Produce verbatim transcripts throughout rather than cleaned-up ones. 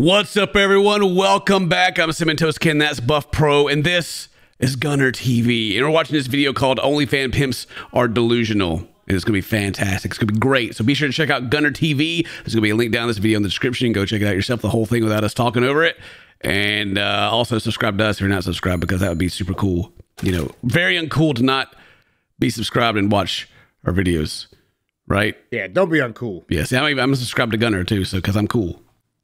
What's up, everyone? Welcome back. I'm Cimentos Ken, that's Buff Pro, and this is Gunner T V. And we're watching this video called Only Fan Pimps Are Delusional. And it's going to be fantastic. It's going to be great. So be sure to check out Gunner T V. There's going to be a link down in this video in the description. Go check it out yourself, the whole thing without us talking over it. And uh, also subscribe to us if you're not subscribed, because that would be super cool. You know, very uncool to not be subscribed and watch our videos, right? Yeah, don't be uncool. Yes, yeah, I'm, I'm subscribed to Gunner too, so because I'm cool.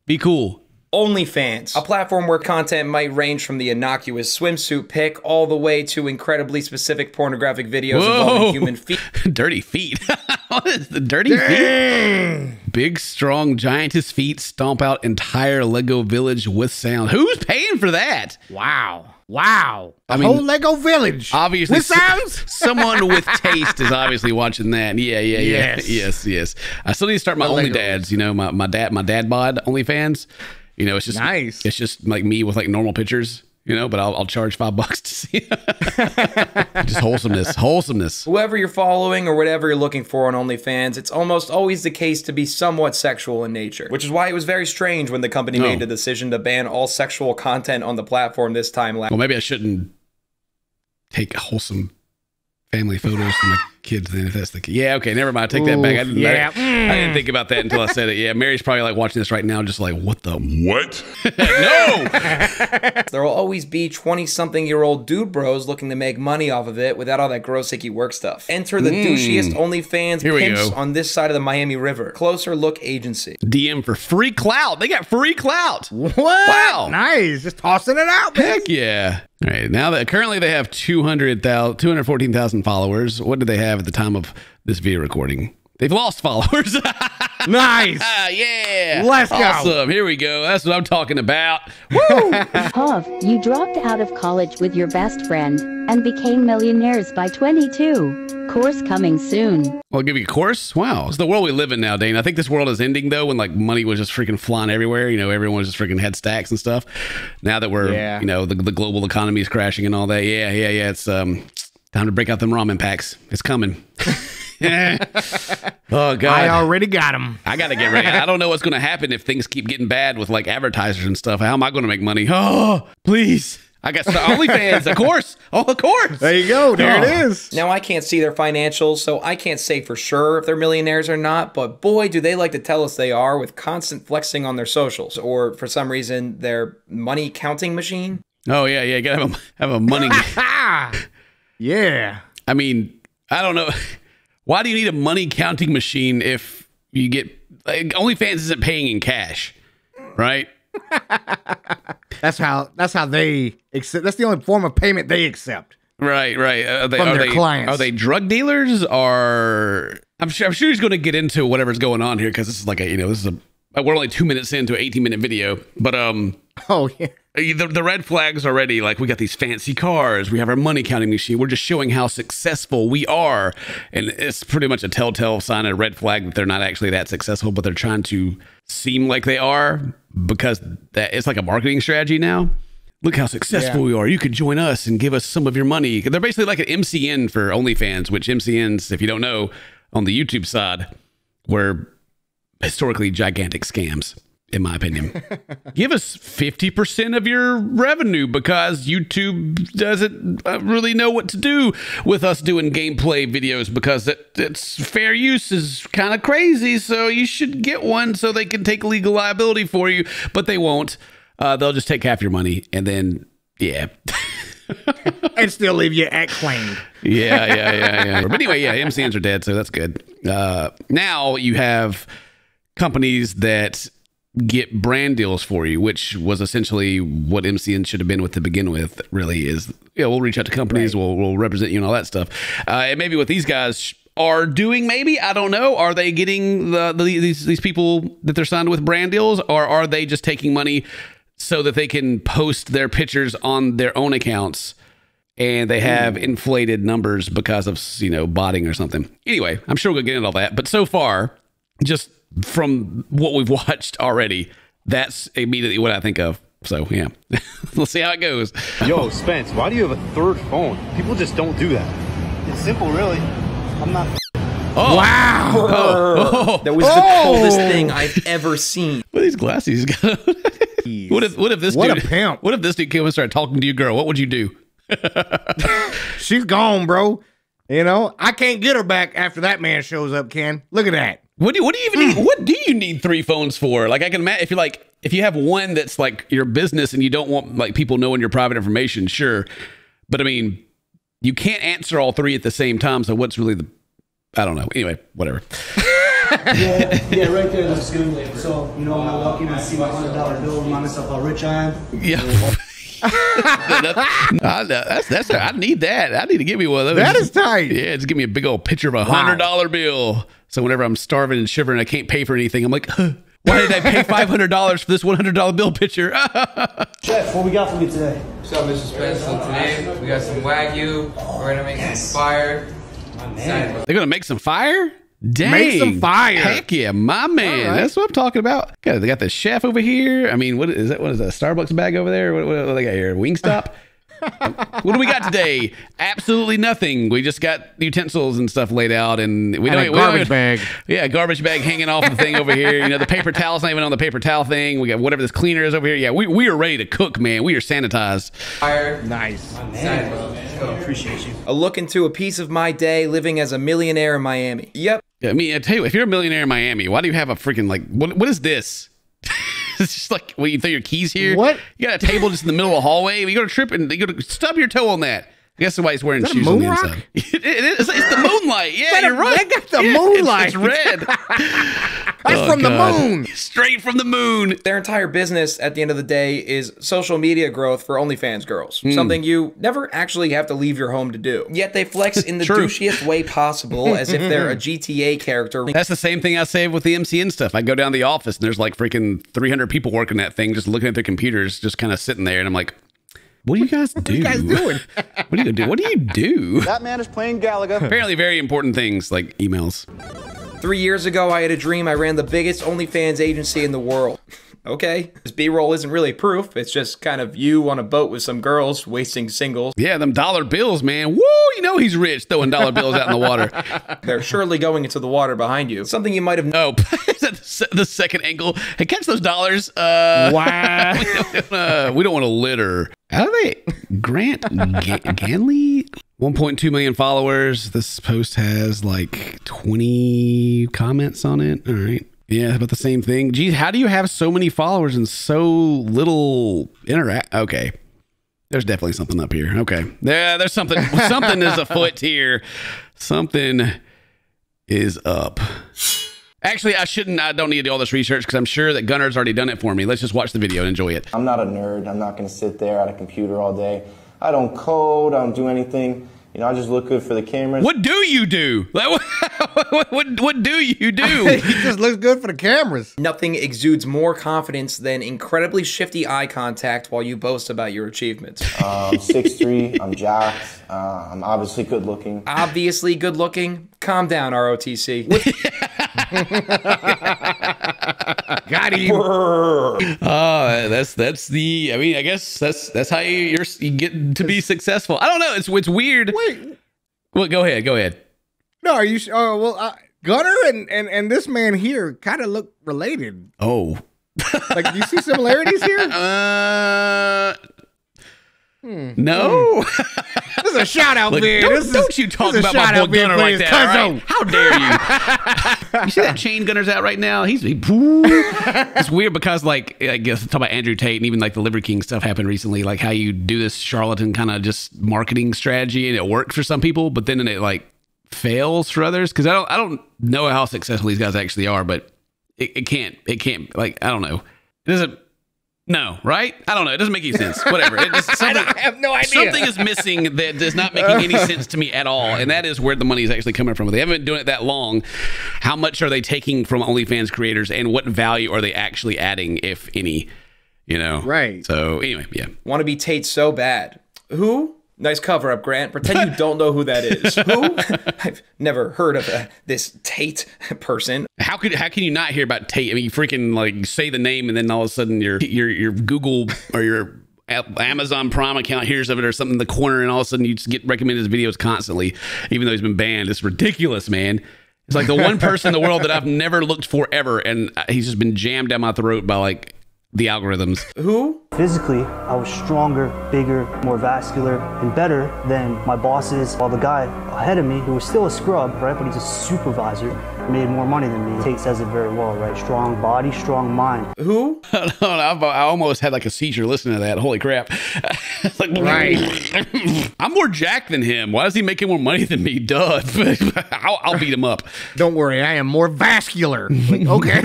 Be cool. OnlyFans, a platform where content might range from the innocuous swimsuit pic all the way to incredibly specific pornographic videos Whoa. involving human feet. Dirty feet. What is the dirty Dang. feet? Big, strong, giantess feet stomp out entire Lego village with sound. Who's paying for that? Wow. Wow. I mean, whole Lego village. Obviously. With sounds? Someone with taste is obviously watching that. Yeah, yeah, yeah. Yes, yes. yes. I still need to start my, my Only Legos. Dads, you know, my, my dad, my dad bod, OnlyFans. You know, it's just nice. It's just like me with like normal pictures, you know, but I'll, I'll charge five bucks to see it. Just wholesomeness, wholesomeness. Whoever you're following or whatever you're looking for on OnlyFans, it's almost always the case to be somewhat sexual in nature, which is why it was very strange when the company oh. made the decision to ban all sexual content on the platform this time last. Well, maybe I shouldn't take wholesome family photos from the kids then, if that's the kid. Yeah, okay, never mind. Take Ooh, that back. I didn't, yeah. I, I didn't think about that until I said it. Yeah, Mary's probably like watching this right now, just like, what the what? No! There will always be twenty-something-year-old dude bros looking to make money off of it without all that gross, icky work stuff. Enter the mm. douchiest OnlyFans pimps go. on this side of the Miami River. Closer Look Agency. D M for free clout. They got free clout. What? Wow. Nice. Just tossing it out, man. Heck yeah. All right, now that currently they have two hundred fourteen thousand followers. What do they have at the time of this video recording? They've lost followers. Nice. Yeah. Let's go. Awesome. Here we go. That's what I'm talking about. Woo. Huff, you dropped out of college with your best friend and became millionaires by twenty-two. Course coming soon. I'll give you a course. Wow. It's the world we live in now, Dane. I think this world is ending, though, when like money was just freaking flying everywhere. You know, everyone was just freaking had stacks and stuff. Now that we're, yeah. you know, the, the global economy is crashing and all that. Yeah, yeah, yeah. It's um, time to break out them ramen packs. It's coming. Oh god, I already got them. I gotta get ready. I don't know what's gonna happen if things keep getting bad with like advertisers and stuff. How am I gonna make money? Oh please, I got OnlyFans. Of course. Oh, of course. There you go. There oh. it is. Now I can't see their financials, so I can't say for sure if they're millionaires or not, but boy do they like to tell us they are with constant flexing on their socials, or for some reason their money counting machine. Oh yeah, yeah, you gotta have a, have a money. Yeah, I mean, I don't know. Why do you need a money counting machine if you get like, OnlyFans isn't paying in cash, right? That's how that's how they accept. That's the only form of payment they accept. Right, right. Are they, from are their they, clients. Are they drug dealers? Or I'm sure I'm sure he's going to get into whatever's going on here, because this is like a you know this is a we're only two minutes into an eighteen minute video, but um. Oh yeah. The, the red flags already, like we got these fancy cars, we have our money counting machine, we're just showing how successful we are. And it's pretty much a telltale sign, a red flag that they're not actually that successful, but they're trying to seem like they are, because that it's like a marketing strategy now. Look how successful yeah. we are. You could join us and give us some of your money. They're basically like an M C N for OnlyFans, which M C Ns, if you don't know, on the YouTube side, were historically gigantic scams. In my opinion, give us fifty percent of your revenue, because YouTube doesn't really know what to do with us doing gameplay videos, because that it's fair use is kind of crazy. So you should get one so they can take legal liability for you, but they won't. Uh, they'll just take half your money and then, yeah. And still leave you at claim. Yeah, yeah, yeah, yeah. But anyway, yeah, M C Ns are dead, so that's good. Uh, now you have companies that get brand deals for you, which was essentially what M C N should have been with to begin with. Really is, you know, we'll reach out to companies, right. we'll we'll represent you and all that stuff. Uh, and maybe what these guys are doing, maybe I don't know, are they getting the, the these these people that they're signed with brand deals, or are they just taking money so that they can post their pictures on their own accounts? And they have inflated numbers because of you know botting or something. Anyway, I'm sure we'll get into all that, but so far, just. From what we've watched already, that's immediately what I think of. So, yeah. Let's see how it goes. Yo, Spence, why do you have a third phone? People just don't do that. It's simple, really. I'm not... Oh. Wow! Oh. Oh. That was oh. the coldest thing I've ever seen. What are these glasses got? keys. What if what if this what dude, a pimp? What if this dude came and started talking to you, girl? What would you do? She's gone, bro. You know, I can't get her back after that man shows up. Ken, look at that. What do what do you even mm. need? What do you need three phones for? Like, I can imagine if you're like if you have one that's like your business and you don't want like people knowing your private information, sure. But I mean, you can't answer all three at the same time. So what's really the? I don't know. Anyway, whatever. yeah, yeah, right there. That's good. So, you know, when I walk in, I see my one hundred dollar bill, remind myself how rich I am. Yeah. I, that's, that's a, I need that. I need to give me one of those. That is tight. Yeah, just give me a big old picture of a one hundred dollar wow. bill. So whenever I'm starving and shivering, I can't pay for anything. I'm like, huh, why did I pay five hundred dollars for this one hundred dollar bill picture? Chef, what we got for me today? What's up, Mister Spencer? Today, we got some Wagyu. We're going to make yes. some fire. My man. They're going to make some fire? Dang. Make some fire. Heck yeah, my man. Right. That's what I'm talking about. God, they got the chef over here. I mean, what is that? What is that? A Starbucks bag over there? What, what, what they got here? Wingstop? What do we got today? Absolutely nothing. We just got utensils and stuff laid out, and we and don't a garbage we don't, bag. Yeah, garbage bag hanging off the thing over here. You know, the paper towel's not even on the paper towel thing. We got whatever this cleaner is over here. Yeah, we we are ready to cook, man. We are sanitized. Fire. Nice. My man. Sanitized. Oh, appreciate you. A look into a piece of my day living as a millionaire in Miami. Yep. I mean, I tell you, if you're a millionaire in Miami, why do you have a freaking like? What what is this? It's just like, well, you throw your keys here. What? You got a table just in the middle of the hallway. You go to trip and you go to stub your toe on that. I guess somebody's wearing shoes on the inside. it, it, it's, it's the moonlight. Yeah, you're right. They got the yeah, moonlight. It's, it's red. That's oh, from God. the moon. Straight from the moon. Their entire business at the end of the day is social media growth for OnlyFans girls. Mm. Something you never actually have to leave your home to do. Yet they flex in the douchiest way possible as if they're a G T A character. That's the same thing I say with the M C N stuff. I go down to the office and there's like freaking three hundred people working that thing, just looking at their computers, just kind of sitting there. And I'm like, what do you guys do? What are you guys doing? What do you do? What do you do? That man is playing Galaga. Apparently very important things like emails. Three years ago, I had a dream I ran the biggest OnlyFans agency in the world. Okay. This B-roll isn't really proof. It's just kind of you on a boat with some girls wasting singles. Yeah, them dollar bills, man. Woo, you know he's rich throwing dollar bills out in the water. They're surely going into the water behind you. Something you might have... Oh, is that the, the second angle? Hey, catch those dollars. Uh, wow. we don't, uh, we don't want to litter. How do they... Grant Ganley? one point two million followers. This post has like twenty comments on it. All right. Yeah, about the same thing. Geez, how do you have so many followers and so little interact? Okay. There's definitely something up here. Okay. Yeah, there's something. Something is afoot here. Something is up. Actually, I shouldn't. I don't need to do all this research because I'm sure that Gunner's already done it for me. Let's just watch the video and enjoy it. I'm not a nerd. I'm not going to sit there at a computer all day. I don't code. I don't do anything. You know, I just look good for the camera. What do you do? What, what, what, what do you do? He just looks good for the cameras. Nothing exudes more confidence than incredibly shifty eye contact while you boast about your achievements. Uh, I'm six three, I'm jacked, uh, I'm obviously good looking. Obviously good looking? Calm down, R O T C. Got him. Uh, that's that's the. I mean, I guess that's that's how you you're, you get to be successful. I don't know. It's it's weird. Wait. Well, go ahead. Go ahead. No, are you? Oh, uh, well, uh, Gunner and and and this man here kind of look related. Oh, like do you see similarities here? Uh. Hmm. No, hmm. This is a shout out, like, man. Don't, this don't is, you talk about my boy Gunner like that, right? How dare you? You see that chain Gunner's out right now? He's he, it's weird because like I guess talking about Andrew Tate and even like the Liver King stuff happened recently, like how you do this charlatan kind of just marketing strategy and it works for some people, but then it like fails for others because I don't I don't know how successful these guys actually are, but it, it can't it can't like I don't know it doesn't. No, right? I don't know. It doesn't make any sense. Whatever. It, it's I, don't, I have no idea. Something is missing that is not making any sense to me at all. And that is where the money is actually coming from. They haven't been doing it that long. How much are they taking from OnlyFans creators and what value are they actually adding, if any? You know? Right. So anyway, yeah. Want to be Tate so bad. Who? Nice cover up, Grant. Pretend you don't know who that is. Who? I've never heard of uh, this Tate person. How could how can you not hear about Tate? I mean, you freaking like say the name, and then all of a sudden your your your Google or your Amazon Prime account hears of it or something in the corner, and all of a sudden you just get recommended his videos constantly, even though he's been banned. It's ridiculous, man. It's like the one person in the world that I've never looked for ever, and he's just been jammed down my throat by like the algorithms. Who? Physically, I was stronger, bigger, more vascular, and better than my bosses. While the guy ahead of me, who was still a scrub, right, but he's a supervisor, made more money than me. Tate says it very well, right? Strong body, strong mind. Who? I almost had like a seizure listening to that. Holy crap. Like, right. I'm more jacked than him. Why is he making more money than me? Duh. I'll, I'll beat him up. Don't worry. I am more vascular. Like, okay.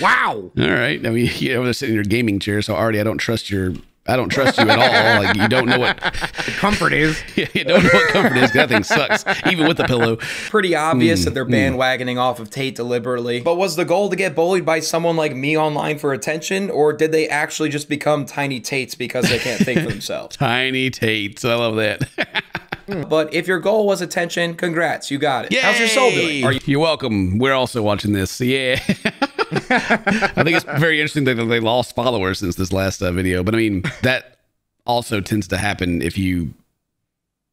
Wow. All right. I mean, you know, they're sitting in your gaming chair, so already I don't trust your... I don't trust you at all. Like, you don't know what comfort is. Yeah, you don't know what comfort is. That thing sucks, even with the pillow. Pretty obvious mm, that they're bandwagoning mm. off of Tate deliberately. But was the goal to get bullied by someone like me online for attention, or did they actually just become tiny Tates because they can't think for themselves? Tiny Tates. I love that. But if your goal was attention, congrats. You got it. Yay! How's your soul doing? Are you You're welcome. We're also watching this. Yeah. I think it's very interesting that they lost followers since this last uh, video. But I mean, that also tends to happen if you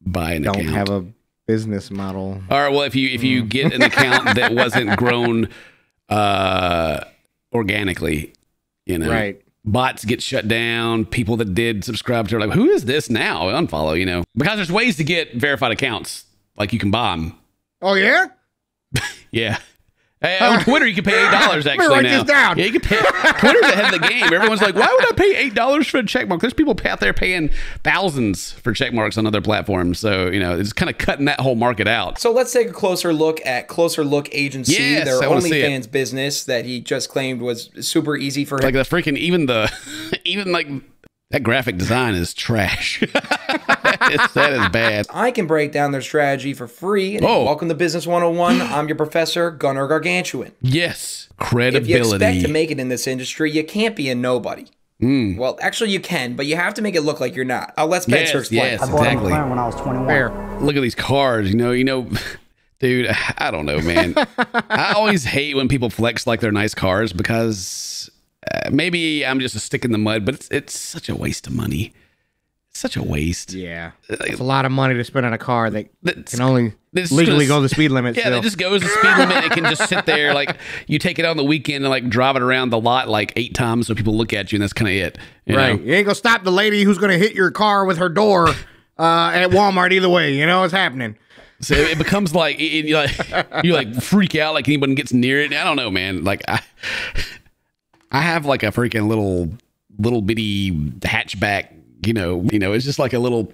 buy an Don't account. Don't have a business model. All right. Well, if you if you mm. get an account that wasn't grown uh, organically, you know, right. Bots get shut down. People that did subscribe to are like, who is this now? Unfollow, you know, because there's ways to get verified accounts. Like you can buy them. Oh, yeah. Yeah. Hey, on Twitter, you can pay eight dollars actually now. Write this down. Yeah, you can pay. Twitter's ahead of the game. Everyone's like, why would I pay eight dollars for a checkmark? There's people out there paying thousands for checkmarks on other platforms. So, you know, it's kind of cutting that whole market out. So let's take a closer look at Closer Look Agency, yes, their OnlyFans business that he just claimed was super easy for him. Like the freaking, even the, even like... That graphic design is trash. that, is, that is bad. I can break down their strategy for free. Oh. Welcome to Business one oh one. I'm your professor, Gunnar Gargantuan. Yes. Credibility. If you expect to make it in this industry, you can't be a nobody. Mm. Well, actually, you can, but you have to make it look like you're not. I'll let's yes, Spencer explain. Yes, I bought exactly. a McLaren when I was twenty-one. Fair. Look at these cars. You know, you know... Dude, I don't know, man. I always hate when people flex like they're nice cars because... Uh, maybe I'm just a stick in the mud, but it's it's such a waste of money. It's such a waste. Yeah, it's a lot of money to spend on a car that that's, can only legally just, go the speed limit. Yeah, it just goes the speed limit. It can just sit there like you take it on the weekend and like drive it around the lot like eight times so people look at you and that's kind of it. You right, know? You ain't gonna stop the lady who's gonna hit your car with her door uh, at Walmart either way. You know it's happening. So it becomes like it, you like you like freak out like anyone gets near it. I don't know, man. Like I. I have like a freaking little, little bitty hatchback, you know, you know, it's just like a little,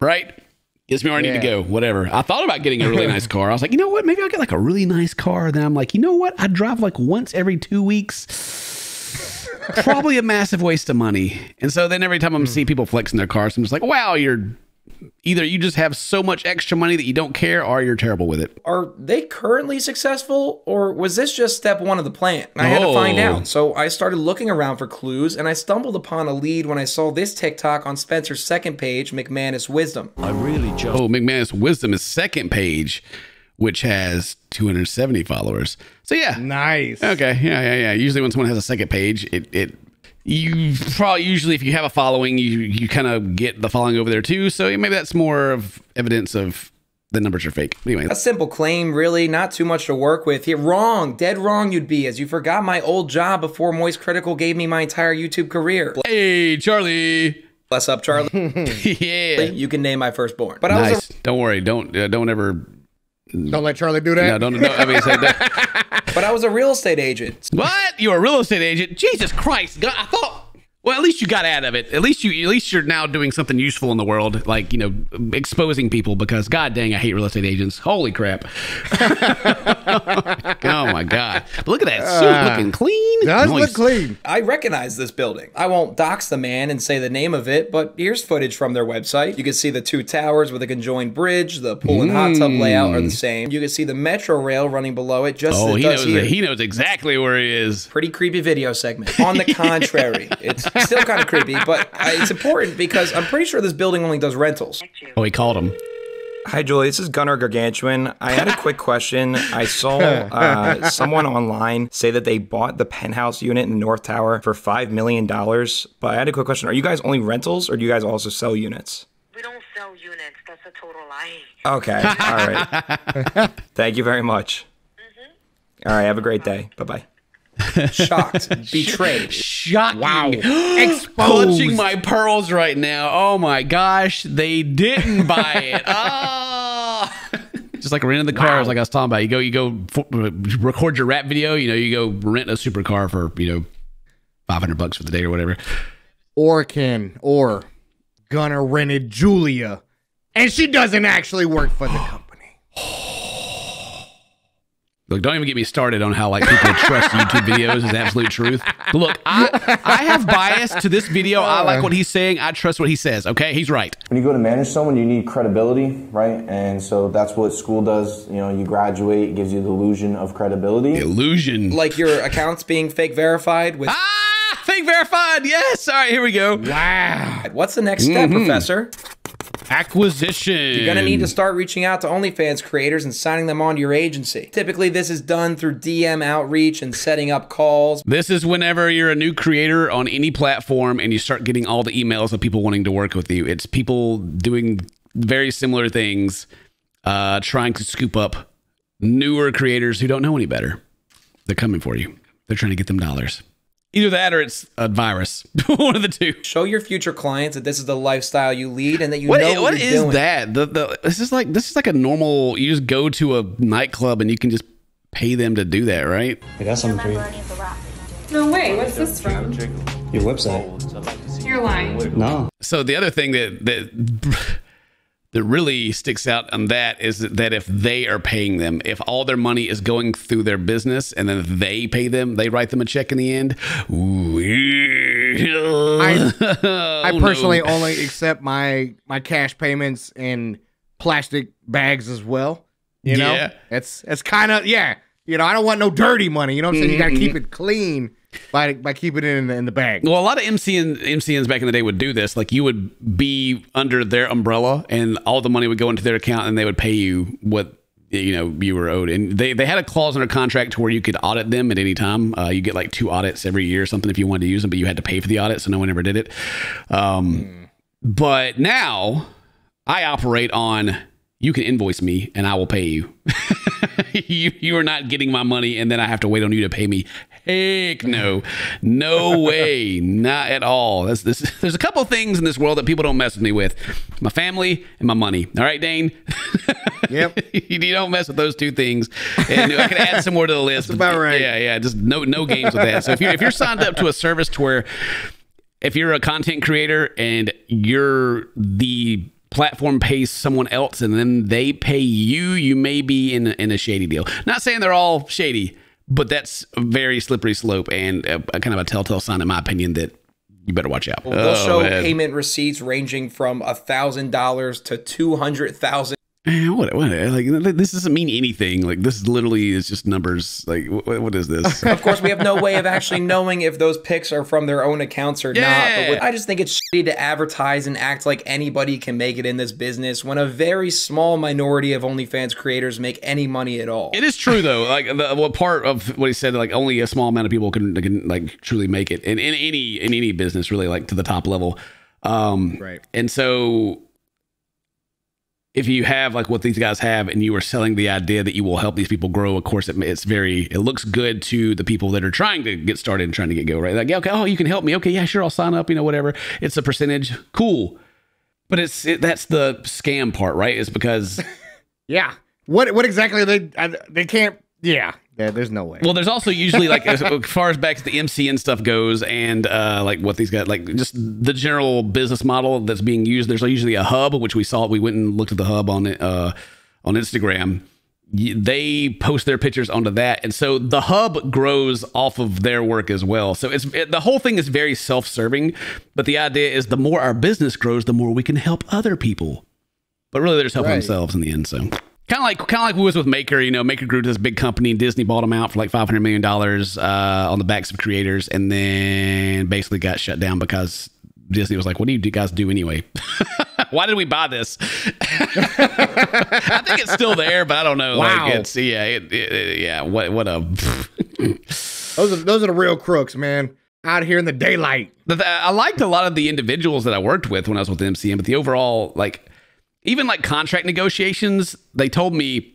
right? Gets me where I yeah. need to go, whatever. I thought about getting a really nice car. I was like, you know what? Maybe I'll get like a really nice car. Then I'm like, you know what? I drive like once every two weeks. Probably a massive waste of money. And so then every time I'm mm. see people flexing their cars, I'm just like, wow, you're either you just have so much extra money that you don't care or you're terrible with it. Are they currently successful or was this just step one of the plan? I oh. had to find out. So I started looking around for clues and I stumbled upon a lead when I saw this TikTok on Spencer's second page, McManus Wisdom. I really just Oh, McManus Wisdom is second page, which has two hundred seventy followers. So yeah. Nice. Okay. Yeah, yeah, yeah. Usually when someone has a second page, it it you probably usually if you have a following, you, you kind of get the following over there too. So maybe that's more of evidence of the numbers are fake. Anyway, a simple claim, really not too much to work with. You're wrong, dead wrong you'd be as you forgot my old job before Moist Critical gave me my entire YouTube career. Hey, Charlie. Bless up, Charlie. Yeah. You can name my firstborn. But nice. I was don't worry. Don't, uh, don't ever. Don't let Charlie do that. No, don't. No, I mean, say that. But I was a real estate agent. What? You're a real estate agent? Jesus Christ! God, I thought. Well, at least you got out of it. At least you. At least you're now doing something useful in the world, like you know, exposing people. Because God dang, I hate real estate agents. Holy crap! Oh my God! But look at that suit, uh, looking clean. Does nice. Look clean. I recognize this building. I won't dox the man and say the name of it, but here's footage from their website. You can see the two towers with a conjoined bridge. The pool and mm. hot tub layout are the same. You can see the metro rail running below it. Just oh, as it he does knows. Here. He knows exactly where he is. Pretty creepy video segment. On the contrary, it's still kind of creepy, but it's important because I'm pretty sure this building only does rentals. Oh, he called him. Hi, Julie. This is Gunnar Gargantuan. I had a quick question. I saw uh, someone online say that they bought the penthouse unit in the North Tower for five million dollars. But I had a quick question. Are you guys only rentals or do you guys also sell units? We don't sell units. That's a total lie. Okay. All right. Thank you very much. Mm-hmm. All right. Have a great day. Bye-bye. Shocked. Betrayed. Shocking. Wow. Exposed. Clutching my pearls right now. Oh my gosh. They didn't buy it. Oh. Just like renting the cars, wow. like I was talking about. You go, you go for, record your rap video. You know, you go rent a supercar for, you know, five hundred bucks for the day or whatever. Or Ken or Gunner rented Julia, and she doesn't actually work for the company. Look, don't even get me started on how like people trust YouTube videos is absolute truth. But look, I, I have bias to this video. I like what he's saying. I trust what he says. Okay, he's right. When you go to manage someone, you need credibility, right? And so that's what school does. You know, you graduate, it gives you the illusion of credibility. The illusion. Like your accounts being fake verified with... Ah! Fake verified, yes. All right, here we go. Wow. What's the next step, mm-hmm. Professor? Acquisition. You're gonna need to start reaching out to OnlyFans creators and signing them on to your agency. Typically, this is done through D M outreach and setting up calls. This is whenever you're a new creator on any platform and you start getting all the emails of people wanting to work with you. It's people doing very similar things, uh, trying to scoop up newer creators who don't know any better. They're coming for you. They're trying to get them dollars. Either that or it's a virus. One of the two. Show your future clients that this is the lifestyle you lead and that you what, know what, what you're is doing. That? The, the, this is like this is like a normal, you just go to a nightclub and you can just pay them to do that, right? I got something for you. No way, what's this from? Your website. You're lying. No. So the other thing that that that really sticks out on that is that if they are paying them, if all their money is going through their business and then they pay them, they write them a check in the end. Ooh. I, oh, I personally no. only accept my, my cash payments in plastic bags as well. You know, yeah. it's, it's kind of, yeah. You know, I don't want no dirty money. You know what I'm saying? You got to keep it clean by by keeping it in the, in the bag. Well, a lot of M C N, M C Ns back in the day would do this. Like, you would be under their umbrella, and all the money would go into their account, and they would pay you what you know you were owed. And they, they had a clause in their contract to where you could audit them at any time. Uh, you get, like, two audits every year or something if you wanted to use them, but you had to pay for the audit, so no one ever did it. Um, mm. But now I operate on... You can invoice me and I will pay you. you. You are not getting my money and then I have to wait on you to pay me. Heck no. No way. Not at all. That's, this, there's a couple things in this world that people don't mess with me with. My family and my money. All right, Dane? Yep. you, you don't mess with those two things. And I can add some more to the list. That's about right. Yeah, yeah. Just no no games with that. So if you're, if you're signed up to a service to where if you're a content creator and you're the... platform pays someone else and then they pay you, you may be in a, in a shady deal. Not saying they're all shady, but that's a very slippery slope and a, a kind of a telltale sign, in my opinion, that you better watch out. We'll oh, show man. payment receipts ranging from one thousand dollars to two hundred thousand dollars. What, what? Like, this doesn't mean anything. Like, this literally is just numbers. Like, what, what is this? Of course, we have no way of actually knowing if those pics are from their own accounts or yeah. not. But with, I just think it's shitty to advertise and act like anybody can make it in this business when a very small minority of OnlyFans creators make any money at all. It is true, though. Like, the, what part of what he said, like, only a small amount of people can, can like truly make it in, in any in any business, really, like to the top level. Um, right. And so. If you have like what these guys have and you are selling the idea that you will help these people grow, of course, it, it's very, it looks good to the people that are trying to get started and trying to get go, right? Like, yeah, okay, oh, you can help me. Okay, yeah, sure, I'll sign up, you know, whatever. It's a percentage. Cool. But it's, it, that's the scam part, right? It's because. yeah. What, what exactly are they, uh, they can't, yeah. Yeah, there's no way. Well, there's also usually like as far as back to the M C N stuff goes and uh, like what these guys like just the general business model that's being used. There's usually a hub, which we saw. We went and looked at the hub on uh, on Instagram. They post their pictures onto that. And so the hub grows off of their work as well. So it's it, the whole thing is very self-serving. But the idea is the more our business grows, the more we can help other people. But really, they're just helping right. themselves in the end. So. Kind of like, kind of like we was with Maker, you know, Maker grew to this big company. Disney bought them out for like five hundred million dollars uh, on the backs of creators and then basically got shut down because Disney was like, what do you guys do anyway? Why did we buy this? I think it's still there, but I don't know. Wow. Like it's, yeah, it, it, yeah. What, what a... those, are, those are the real crooks, man. Out here in the daylight. I liked a lot of the individuals that I worked with when I was with M C N, but the overall, like... Even like contract negotiations, they told me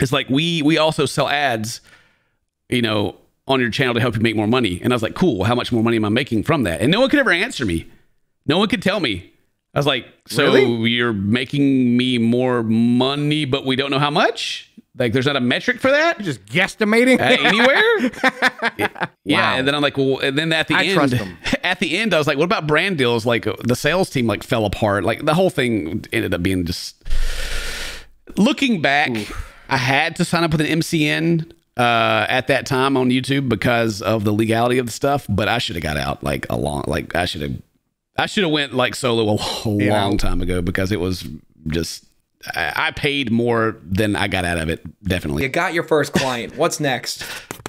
it's like we we also sell ads, you know, on your channel to help you make more money. And I was like, cool, how much more money am I making from that? And no one could ever answer me. No one could tell me. I was like, so really? You're making me more money, but we don't know how much? Like, there's not a metric for that? You're just guesstimating? Uh, anywhere? Yeah. Yeah. Wow. And then I'm like, well, and then at the I end, trust them. At the end, I was like, what about brand deals? Like, the sales team, like, fell apart. Like, the whole thing ended up being just... Looking back, ooh. I had to sign up with an M C N uh, at that time on YouTube because of the legality of the stuff, but I should have got out, like, a long... Like, I should have... I should have went like solo a long, yeah. long time ago because it was just, I, I paid more than I got out of it. Definitely. You got your first client. What's next?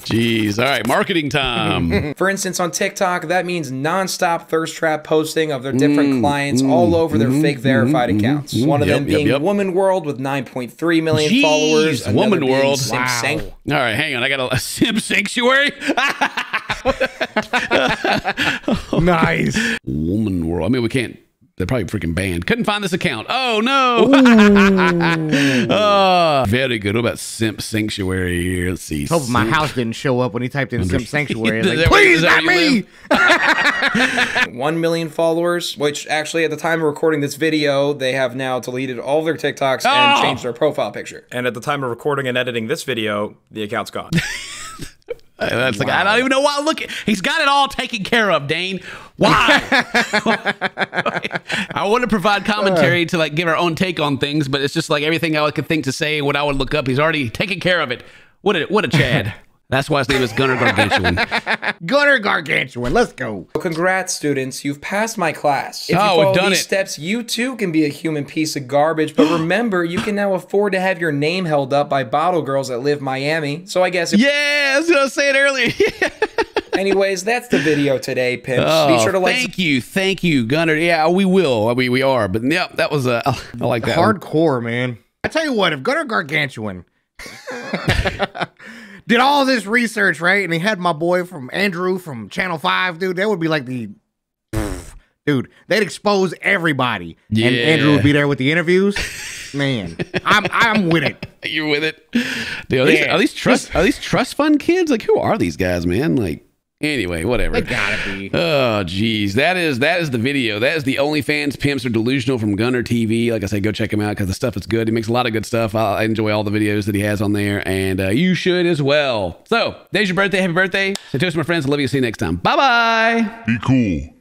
Jeez. All right. Marketing time. For instance, on TikTok, that means nonstop thirst trap posting of their different mm, clients mm, all over their mm, fake verified mm, accounts. Mm, One of yep, them being yep, yep. Woman World with nine point three million jeez, followers. Another Woman World. Sim wow. Sanct all right. Hang on. I got a, a Sim Sanctuary. Nice. Woman World. I mean, we can't. They're probably freaking banned. Couldn't find this account. Oh no. uh, very good. What about Simp Sanctuary here? Let's see. Hope Simp. My house didn't show up when he typed in Under Simp Sanctuary. Like, please, not me. One million followers, which actually at the time of recording this video, they have now deleted all their TikToks oh! and changed their profile picture. And at the time of recording and editing this video, the account's gone. That's wow. like I don't even know why. Look, he's got it all taken care of, Dane. Why? I want to provide commentary to like give our own take on things, but it's just like everything I could think to say, what I would look up, he's already taken care of it. What a what a Chad. That's why his name is Gunnar Gargantuan. Gunnar Gargantuan, let's go. Well, congrats, students. You've passed my class. If you oh, follow done these it. steps, you too can be a human piece of garbage. But remember, you can now afford to have your name held up by bottle girls that live Miami. So I guess... If yeah, that's what I was saying earlier. Anyways, that's the video today, Pimps. Oh, be sure to like... Thank you, thank you, Gunnar. Yeah, we will. I mean, we are. But yeah, that was... Uh, I like that hardcore, one. Man. I tell you what, if Gunnar Gargantuan... did all this research, right? And he had my boy from Andrew from Channel five, dude. That would be like the... Pff, dude, they'd expose everybody. Yeah. And Andrew would be there with the interviews. Man, I'm I'm with it. You're with it? Dude, are, yeah. these, are, these trust, are these trust fund kids? Like, who are these guys, man? Like, anyway, whatever. They gotta be. Oh, geez. That is, that is the video. That is the OnlyFans Pimps Are Delusional from Gunnar T V. Like I say, go check him out because the stuff is good. He makes a lot of good stuff. I enjoy all the videos that he has on there, and uh, you should as well. So, today's your birthday. Happy birthday. Say toast, my friends. I love you. See you next time. Bye-bye. Be cool.